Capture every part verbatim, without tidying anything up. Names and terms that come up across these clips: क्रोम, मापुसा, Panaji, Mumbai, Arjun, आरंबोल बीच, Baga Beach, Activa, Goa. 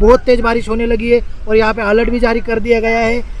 बहुत तेज बारिश होने लगी है और यहाँ पे अलर्ट भी जारी कर दिया गया है।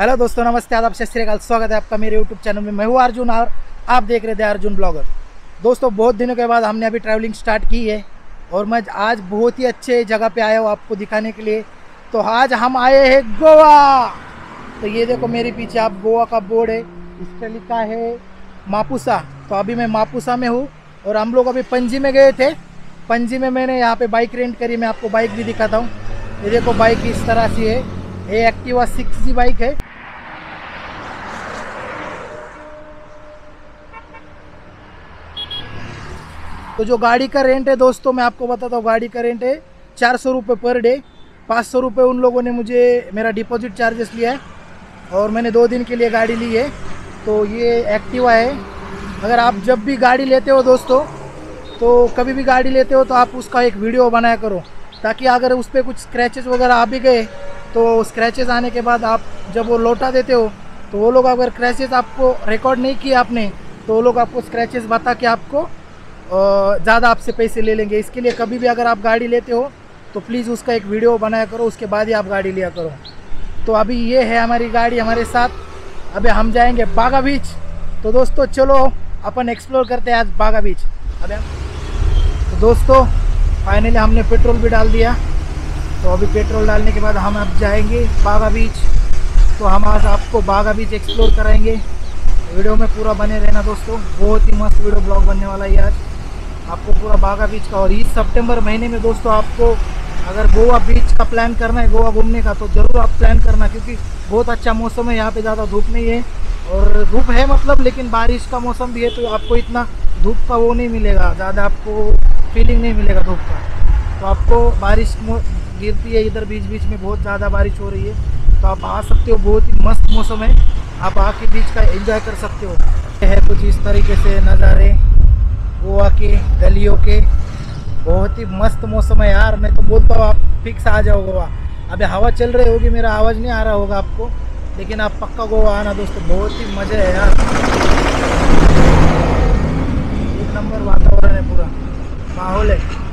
हेलो दोस्तों, नमस्ते, आदाब, सत श्री अकाल। स्वागत है आपका मेरे यूट्यूब चैनल में। मैं हूँ अर्जुन और आप देख रहे थे अर्जुन ब्लॉगर। दोस्तों, बहुत दिनों के बाद हमने अभी ट्रैवलिंग स्टार्ट की है और मैं आज बहुत ही अच्छे जगह पे आया हूँ आपको दिखाने के लिए। तो आज हम आए हैं गोवा। तो ये देखो मेरे पीछे आप गोवा का बोर्ड है, इस पर लिखा है मापुसा। तो अभी मैं मापुसा में हूँ और हम लोग अभी पणजी में गए थे। पणजी में मैंने यहाँ पर बाइक रेंट करी, मैं आपको बाइक भी दिखाता हूँ। ये देखो बाइक इस तरह से है, ये एक्टिवा सिक्स जी बाइक है। तो जो गाड़ी का रेंट है दोस्तों, मैं आपको बताता हूँ, गाड़ी का रेंट है चार सौ रुपये पर डे। पाँच सौ रुपये उन लोगों ने मुझे मेरा डिपॉजिट चार्जेस लिया है और मैंने दो दिन के लिए गाड़ी ली है। तो ये एक्टिवा है। अगर आप जब भी गाड़ी लेते हो दोस्तों, तो कभी भी गाड़ी लेते हो तो आप उसका एक वीडियो बनाया करो, ताकि अगर उस पर कुछ स्क्रैचेस वगैरह आ भी गए तो स्क्रैचेस आने के बाद आप जब वो लौटा देते हो तो वो लोग, अगर स्क्रैचेस आपको रिकॉर्ड नहीं किए आपने तो वो लोग आपको स्क्रैचेस बता के आपको ज़्यादा आपसे पैसे ले लेंगे। इसके लिए कभी भी अगर आप गाड़ी लेते हो तो प्लीज़ उसका एक वीडियो बनाया करो, उसके बाद ही आप गाड़ी लिया करो। तो अभी ये है हमारी गाड़ी हमारे साथ। अभी हम जाएंगे बागा बीच। तो दोस्तों चलो अपन एक्सप्लोर करते हैं आज बागा बीच। अभी तो दोस्तों फाइनली हमने पेट्रोल भी डाल दिया। तो अभी पेट्रोल डालने के बाद हम अब जाएंगे बागा बीच। तो हम आज आपको बागा बीच एक्सप्लोर कराएँगे। वीडियो में पूरा बने रहना दोस्तों, बहुत ही मस्त वीडियो ब्लॉग बनने वाला है आज आपको पूरा बागा बीच का। और इस सितंबर महीने में दोस्तों आपको अगर गोवा बीच का प्लान करना है, गोवा घूमने का, तो ज़रूर आप प्लान करना, क्योंकि बहुत अच्छा मौसम है। यहाँ पे ज़्यादा धूप नहीं है, और धूप है मतलब, लेकिन बारिश का मौसम भी है तो आपको इतना धूप का वो नहीं मिलेगा, ज़्यादा आपको फीलिंग नहीं मिलेगा धूप का। तो आपको बारिश गिरती है इधर बीच बीच में, बहुत ज़्यादा बारिश हो रही है, तो आप आ सकते हो। बहुत ही मस्त मौसम है, आप आके बीच का एंजॉय कर सकते हो। है कुछ इस तरीके से नज़ारे गोवा के गलियों के। बहुत ही मस्त मौसम है यार, मैं तो बोलता हूँ आप फिक्स आ जाओ गोवा। अभी हवा चल रही होगी, मेरा आवाज़ नहीं आ रहा होगा आपको, लेकिन आप पक्का गोवा आना दोस्तों, बहुत ही मज़ा है यार। एक नंबर वातावरण है, पूरा माहौल है।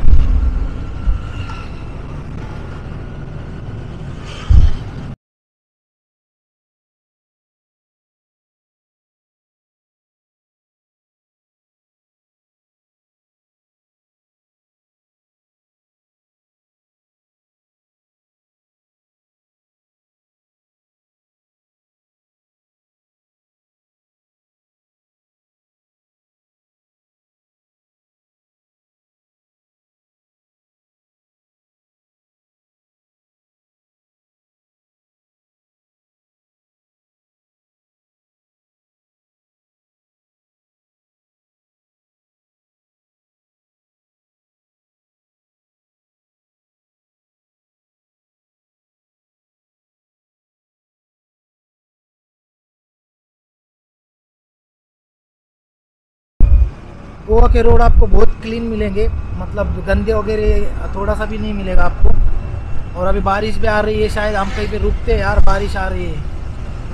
गोवा के रोड आपको बहुत क्लीन मिलेंगे, मतलब गंदे वगैरह थोड़ा सा भी नहीं मिलेगा आपको। और अभी बारिश भी आ रही है, शायद हम कहीं पे रुकते हैं यार, बारिश आ रही है,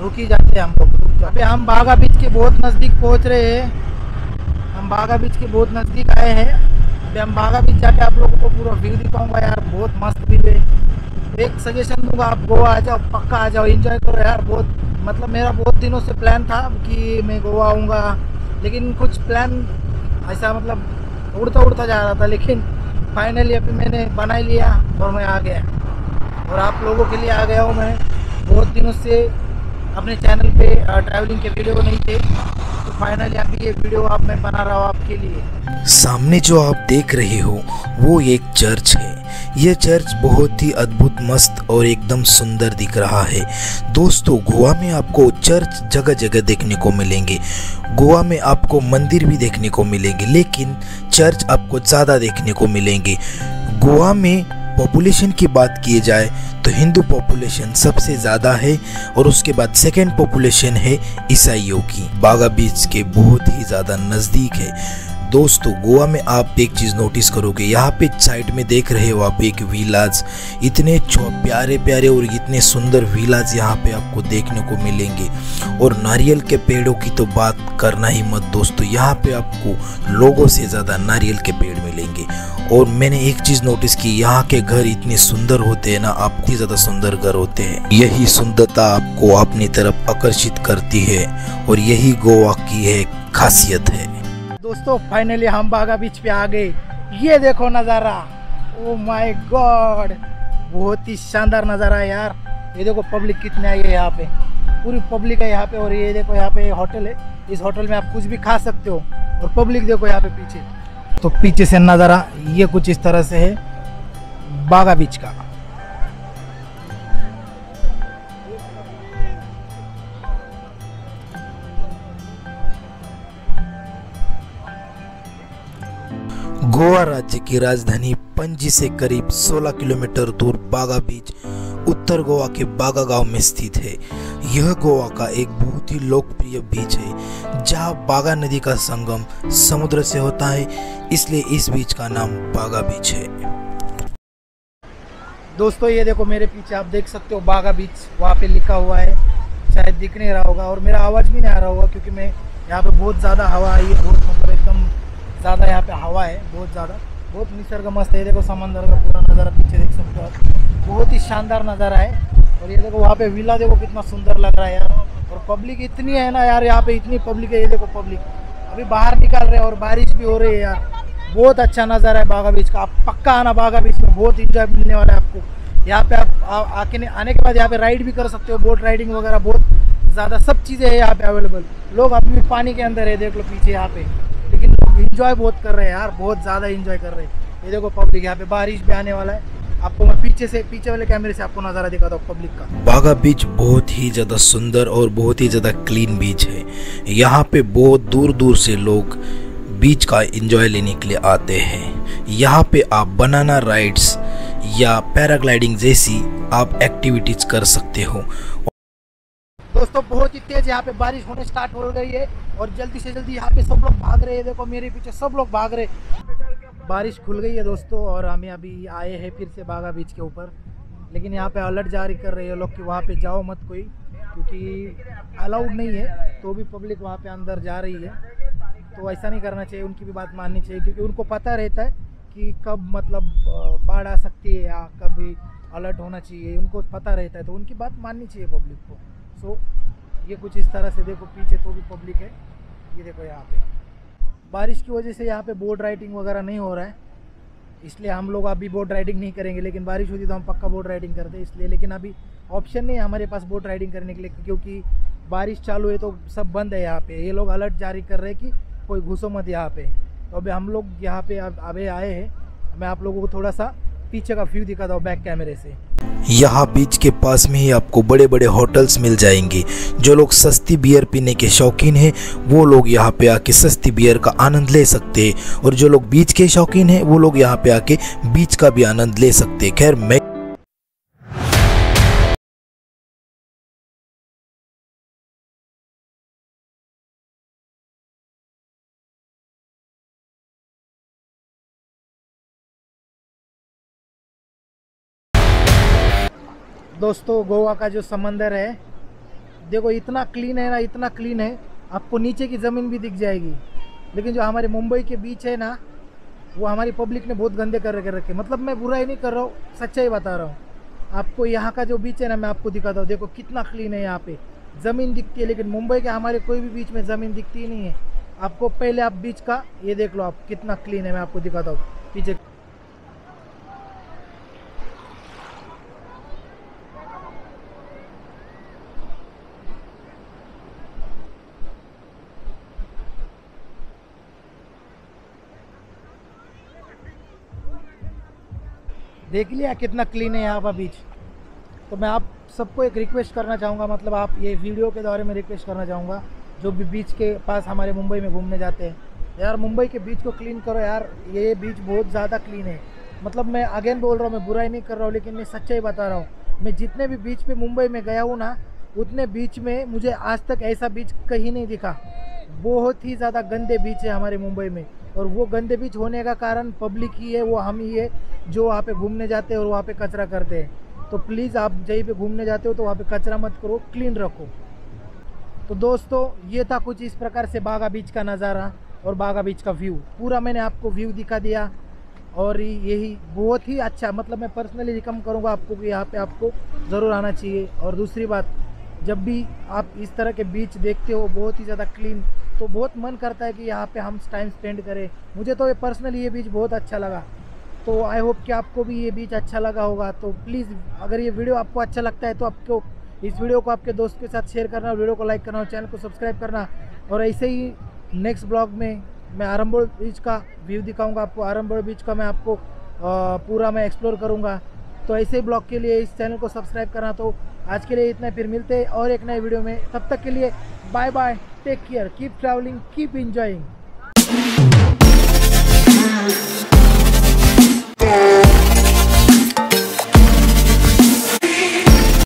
रुक ही जाते हैं हम लोग। अभी हम बागा बीच के बहुत नज़दीक पहुंच रहे हैं, हम बागा बीच के बहुत नज़दीक आए हैं। अभी हम बागा बीच जाके आप लोगों को पूरा व्यू दिखाऊँगा यार, बहुत मस्त व्यू है। एक सजेशन दूँगा, आप गोवा आ जाओ, पक्का आ जाओ, इन्जॉय करो यार। बहुत मतलब मेरा बहुत दिनों से प्लान था कि मैं गोवा आऊँगा, लेकिन कुछ प्लान ऐसा मतलब उड़ता उड़ता जा रहा था, लेकिन फाइनली अभी मैंने बना लिया और मैं आ गया, और आप लोगों के लिए आ गया हूँ। मैं बहुत दिनों से अपने चैनल पे ट्रैवलिंग के वीडियो नहीं थे, तो फाइनली अभी ये वीडियो आप मैं बना रहा हूँ आपके लिए। सामने जो आप देख रहे हो वो एक चर्च है। यह चर्च बहुत ही अद्भुत, मस्त और एकदम सुंदर दिख रहा है। दोस्तों गोवा में आपको चर्च जगह जगह देखने को मिलेंगे, गोवा में आपको मंदिर भी देखने को मिलेंगे, लेकिन चर्च आपको ज़्यादा देखने को मिलेंगे। गोवा में पॉपुलेशन की बात किए जाए तो हिंदू पॉपुलेशन सबसे ज़्यादा है और उसके बाद सेकेंड पॉपुलेशन है ईसाइयों की। बागा बीच के बहुत ही ज़्यादा नज़दीक है। दोस्तों गोवा में आप एक चीज़ नोटिस करोगे, यहाँ पे साइड में देख रहे हो आप एक विलाज, इतने प्यारे प्यारे और इतने सुंदर विलाज यहाँ पे आपको देखने को मिलेंगे। और नारियल के पेड़ों की तो बात करना ही मत दोस्तों, यहाँ पे आपको लोगों से ज़्यादा नारियल के पेड़ मिलेंगे। और मैंने एक चीज़ नोटिस की, यहाँ के घर इतने सुंदर होते हैं ना, आपको ज़्यादा सुंदर घर होते हैं। यही सुंदरता आपको अपनी तरफ आकर्षित करती है और यही गोवा की है खासियत है। दोस्तों फाइनली हम बागा बीच पे आ गए। ये देखो नज़ारा, ओ माय गॉड, बहुत ही शानदार नज़ारा है यार। ये देखो पब्लिक कितनी आई है यहाँ पे, पूरी पब्लिक है यहाँ पे। और ये देखो यहाँ पे होटल है, इस होटल में आप कुछ भी खा सकते हो। और पब्लिक देखो यहाँ पे पीछे, तो पीछे से नज़ारा ये कुछ इस तरह से है बागा बीच का। गोवा राज्य की राजधानी पणजी से करीब सोलह किलोमीटर दूर बागा बीच उत्तर गोवा के बागा गांव में स्थित है। यह गोवा का एक बहुत ही लोकप्रिय बीच है जहां बागा नदी का संगम समुद्र से होता है, इसलिए इस बीच का नाम बागा बीच है। दोस्तों ये देखो मेरे पीछे आप देख सकते हो बागा बीच, वहां पे लिखा हुआ है, शायद दिख नहीं रहा होगा और मेरा आवाज़ भी नहीं आ रहा होगा क्योंकि मैं यहाँ पे बहुत ज़्यादा हवा आई है, बहुत मतलब एकदम ज़्यादा यहाँ पे हवा है, बहुत ज़्यादा, बहुत निसर्ग मस्त है। देखो समंदर का पूरा नज़ारा पीछे देख सकते हो आप, बहुत ही शानदार नज़ारा है। और ये देखो वहाँ पे विला देखो कितना सुंदर लग रहा है यार। और पब्लिक इतनी है ना यार, यहाँ पे इतनी पब्लिक है। ये देखो पब्लिक अभी बाहर निकाल रहे हैं और बारिश भी हो रही है यार। बहुत अच्छा नज़ारा है बागा बीच का, आप पक्का आना बागा बीच में, बहुत इंजॉय मिलने वाला है आपको। यहाँ पे आप आके आने के बाद यहाँ पे राइड भी कर सकते हो, बोट राइडिंग वगैरह बहुत ज़्यादा सब चीज़ें है यहाँ पे अवेलेबल। लोग अभी भी पानी के अंदर है, देख लो पीछे यहाँ पे, लेकिन लोग इंजॉय बहुत कर रहे हैं यार, बहुत ज़्यादा इंजॉय कर रहे हैं। ये देखो पब्लिक, यहाँ पे बारिश भी आने वाला है। आपको मैं पीछे से, पीछे वाले कैमरे से आपको नज़ारा दिखाता हूँ पब्लिक का। बागा बीच बहुत ही ज़्यादा सुंदर और बहुत ही ज़्यादा क्लीन बीच है। यहाँ पे बहुत दूर दूर से लोग बीच का इंजॉय लेने के लिए आते हैं। यहाँ पे आप बनाना राइड्स या पैराग्लाइडिंग जैसी आप एक्टिविटीज कर सकते हो। दोस्तों बहुत ही तेज यहाँ पे बारिश होने स्टार्ट हो गई है और जल्दी से जल्दी यहाँ पे सब लोग भाग रहे हैं। देखो मेरे पीछे सब लोग भाग रहे हैं। बारिश खुल गई है दोस्तों और हम अभी आए हैं फिर से बागा बीच के ऊपर, लेकिन यहाँ पे अलर्ट जारी कर रहे हैं लोग कि वहाँ पे जाओ मत कोई, क्योंकि अलाउड नहीं है। तो भी पब्लिक वहाँ पे अंदर जा रही है, तो ऐसा नहीं करना चाहिए, उनकी भी बात माननी चाहिए क्योंकि उनको पता रहता है कि कब मतलब बाढ़ आ सकती है या कभी अलर्ट होना चाहिए, उनको पता रहता है, तो उनकी बात माननी चाहिए पब्लिक को। सो ये कुछ इस तरह से देखो पीछे तो भी पब्लिक है। ये देखो यहाँ पे बारिश की वजह से यहाँ पे बोट राइडिंग वगैरह नहीं हो रहा है, इसलिए हम लोग अभी बोट राइडिंग नहीं करेंगे। लेकिन बारिश होती तो हम पक्का बोट राइडिंग करते इसलिए, लेकिन अभी ऑप्शन नहीं है हमारे पास बोट राइडिंग करने के लिए क्योंकि बारिश चालू है तो सब बंद है यहाँ पे। ये लोग अलर्ट जारी कर रहे हैं कि कोई घुसो मत यहाँ पे। तो अभी हम लोग यहाँ पे अभी आए हैं, मैं आप लोगों को थोड़ा सा पीछे का व्यू दिखाता हूँ बैक कैमरे से। यहाँ बीच के पास में ही आपको बड़े बड़े होटल्स मिल जाएंगे। जो लोग सस्ती बियर पीने के शौकीन हैं वो लोग यहाँ पे आके सस्ती बियर का आनंद ले सकते हैं, और जो लोग बीच के शौकीन हैं वो लोग यहाँ पे आके बीच का भी आनंद ले सकते हैं। खैर मैं दोस्तों गोवा का जो समंदर है देखो इतना क्लीन है ना, इतना क्लीन है आपको नीचे की ज़मीन भी दिख जाएगी। लेकिन जो हमारे मुंबई के बीच है ना, वो हमारी पब्लिक ने बहुत गंदे कर रखे। मतलब मैं बुराई नहीं कर रहा हूँ, सच्चाई बता रहा हूँ आपको। यहाँ का जो बीच है ना, मैं आपको दिखाता हूँ, देखो कितना क्लीन है, यहाँ पे ज़मीन दिखती है। लेकिन मुंबई के हमारे कोई भी बीच में ज़मीन दिखती ही नहीं है आपको। पहले आप बीच का ये देख लो आप, कितना क्लीन है, मैं आपको दिखाता हूँ पीछे। देख लिया कितना क्लीन है यहाँ पर बीच। तो मैं आप सबको एक रिक्वेस्ट करना चाहूँगा, मतलब आप ये वीडियो के दौरे में रिक्वेस्ट करना चाहूँगा जो भी बीच के पास हमारे मुंबई में घूमने जाते हैं, यार मुंबई के बीच को क्लीन करो यार। ये बीच बहुत ज़्यादा क्लीन है, मतलब मैं अगेन बोल रहा हूँ, मैं बुराई नहीं कर रहा हूँ, लेकिन मैं सच्चाई बता रहा हूँ। मैं जितने भी बीच पे मुंबई में गया हूँ ना, उतने बीच में मुझे आज तक ऐसा बीच कहीं नहीं दिखा। बहुत ही ज़्यादा गंदे बीच है हमारे मुंबई में, और वो गंदे बीच होने का कारण पब्लिक ही है, वो हम ही है जो वहाँ पे घूमने जाते हैं और वहाँ पे कचरा करते हैं। तो प्लीज़ आप जहीं पे घूमने जाते हो तो वहाँ पे कचरा मत करो, क्लीन रखो। तो दोस्तों ये था कुछ इस प्रकार से बागा बीच का नज़ारा और बागा बीच का व्यू। पूरा मैंने आपको व्यू दिखा दिया और यही बहुत ही अच्छा, मतलब मैं पर्सनली रिकमेंड करूँगा आपको कि यहाँ पर आपको ज़रूर आना चाहिए। और दूसरी बात, जब भी आप इस तरह के बीच देखते हो बहुत ही ज़्यादा क्लीन, तो बहुत मन करता है कि यहाँ पे हम टाइम स्पेंड करें। मुझे तो ये पर्सनली ये बीच बहुत अच्छा लगा, तो आई होप कि आपको भी ये बीच अच्छा लगा होगा। तो प्लीज़ अगर ये वीडियो आपको अच्छा लगता है तो आपको इस वीडियो को आपके दोस्त के साथ शेयर करना, वीडियो को लाइक करना और चैनल को सब्सक्राइब करना। और ऐसे ही नेक्स्ट ब्लॉग में मैं आरंबोल बीच का व्यू दिखाऊँगा आपको, आरंबोल बीच का मैं आपको पूरा मैं एक्सप्लोर करूँगा। तो ऐसे ही ब्लॉग के लिए इस चैनल को सब्सक्राइब करना। तो आज के लिए इतना, फिर मिलते हैं और एक नए वीडियो में। तब तक के लिए bye bye, take care, keep travelling, keep enjoying.